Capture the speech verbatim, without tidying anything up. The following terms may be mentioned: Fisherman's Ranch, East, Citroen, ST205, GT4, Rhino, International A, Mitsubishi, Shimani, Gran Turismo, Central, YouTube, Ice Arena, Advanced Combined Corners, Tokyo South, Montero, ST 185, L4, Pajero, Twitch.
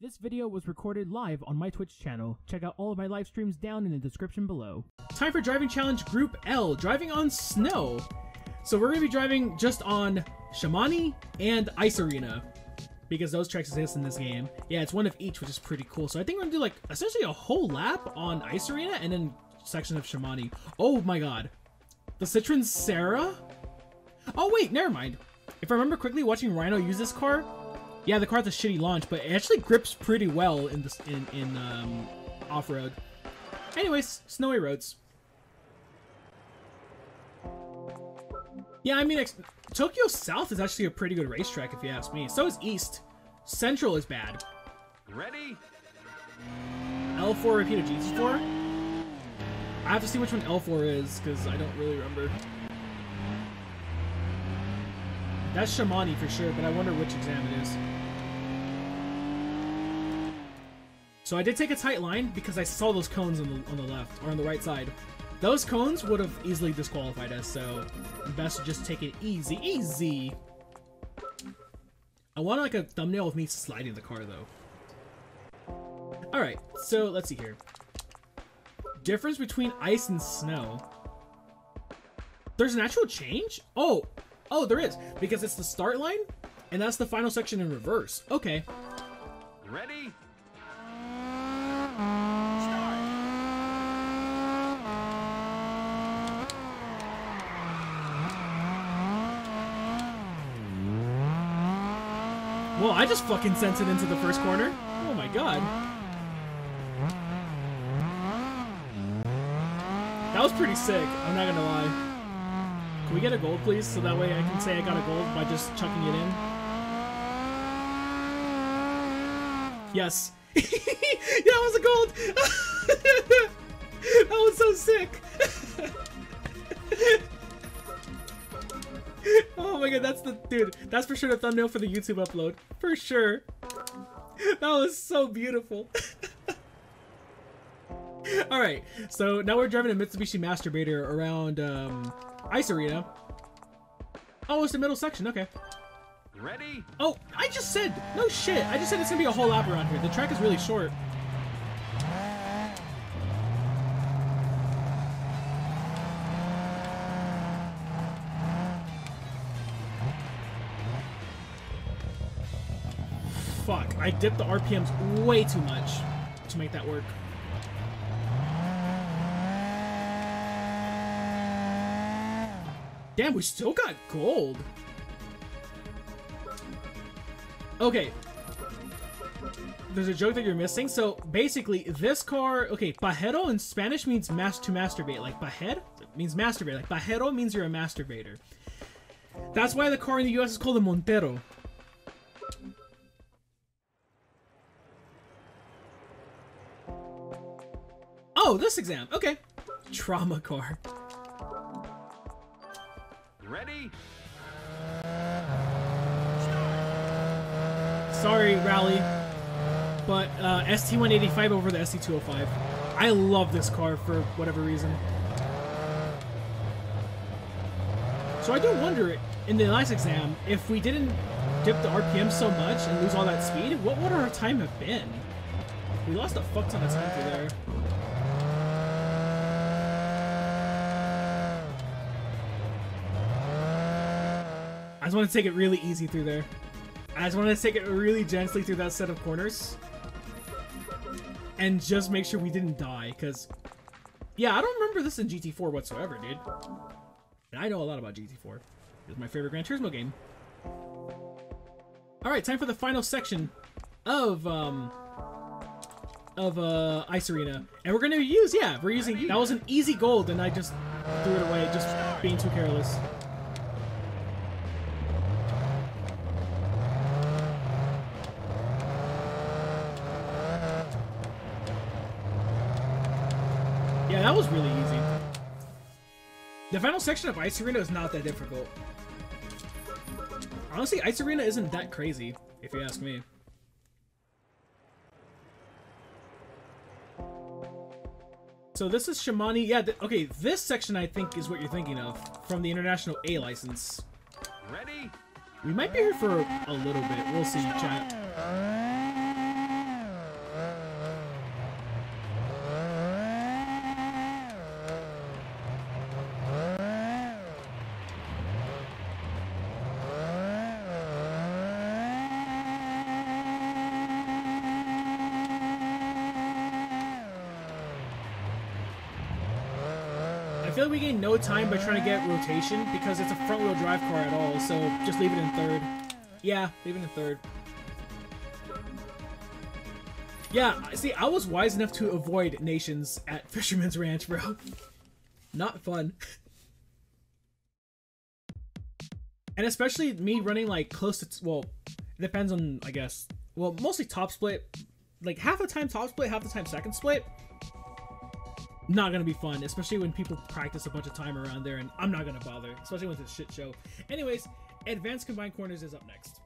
This video was recorded live on my Twitch channel. Check out all of my live streams down in the description below. Time for driving challenge group L, driving on snow. So we're going to be driving just on Shimani and Ice Arena, because those tracks exist in this game. Yeah, it's one of each, which is pretty cool. So I think we're going to do like essentially a whole lap on Ice Arena and then section of Shimani. Oh my god. The Citroen Sarah? Oh wait, never mind. If I remember quickly watching Rhino use this car, yeah, the car has a shitty launch, but it actually grips pretty well in this in in um, off-road. Anyways, snowy roads. Yeah, I mean, Tokyo South is actually a pretty good racetrack if you ask me. So is East. Central is bad. Ready? L four repeated G T four. I have to see which one L four is because I don't really remember. That's Shimani for sure, but I wonder which exam it is. So I did take a tight line because I saw those cones on the, on the left, or on the right side. Those cones would have easily disqualified us, so best to just take it easy, easy. I want like a thumbnail of me sliding the car though. All right, so let's see here. Difference between ice and snow. There's an actual change? Oh. Oh, there is, because it's the start line, and that's the final section in reverse. Okay. Ready? Start. Well, I just fucking sent it into the first corner. Oh my god. That was pretty sick, I'm not gonna lie. Can we get a gold, please? So that way I can say I got a gold by just chucking it in. Yes. Yeah, that was a gold! That was so sick! Oh my god, that's the... Dude, that's for sure the thumbnail for the YouTube upload. For sure. That was so beautiful. Alright, so now we're driving a Mitsubishi Masturbator around... Um, Ice Arena. Oh, it's the middle section. Okay. Ready? Oh, I just said no shit. I just said it's gonna be a whole lap around here. The track is really short. Fuck! I dipped the R P Ms way too much to make that work. Damn, we still got gold. Okay. There's a joke that you're missing. So basically this car, okay, Pajero in Spanish means mas to masturbate. Like pajer means masturbate. Like Pajero means you're a masturbator. That's why the car in the U S is called a Montero. Oh, this exam. Okay. Trauma car. Ready? Sorry, Rally, but uh, S T one eighty-five over the S T two oh five. I love this car for whatever reason. So I do wonder, in the last exam, if we didn't dip the R P M so much and lose all that speed, what would our time have been? We lost a fuck ton of time through there. I just want to take it really easy through there. I just want to take it really gently through that set of corners. And just make sure we didn't die, because... Yeah, I don't remember this in G T four whatsoever, dude. And I know a lot about G T four. It's my favorite Gran Turismo game. Alright, time for the final section of, um... Of, uh, Ice Arena. And we're going to use, yeah, we're using... That was an easy gold, and I just threw it away, just being too careless. Yeah, that was really easy. The final section of Ice Arena is not that difficult. Honestly, Ice Arena isn't that crazy, if you ask me. So this is Shimani. Yeah, th okay, this section I think is what you're thinking of from the International A license. Ready? We might be here for a, a little bit. We'll see, chat. feel like we gained no time by trying to get rotation because it's a front-wheel drive car at all, so just leave it in third. Yeah, leave it in third. Yeah, see, I was wise enough to avoid nations at Fisherman's Ranch, bro. Not fun. And especially me running, like, close to... Well, it depends on, I guess... Well, mostly top split. Like, half the time top split, half the time second split. Not gonna be fun, especially when people practice a bunch of time around there, and I'm not gonna bother, especially when it's a shit show. Anyways, Advanced Combined Corners is up next.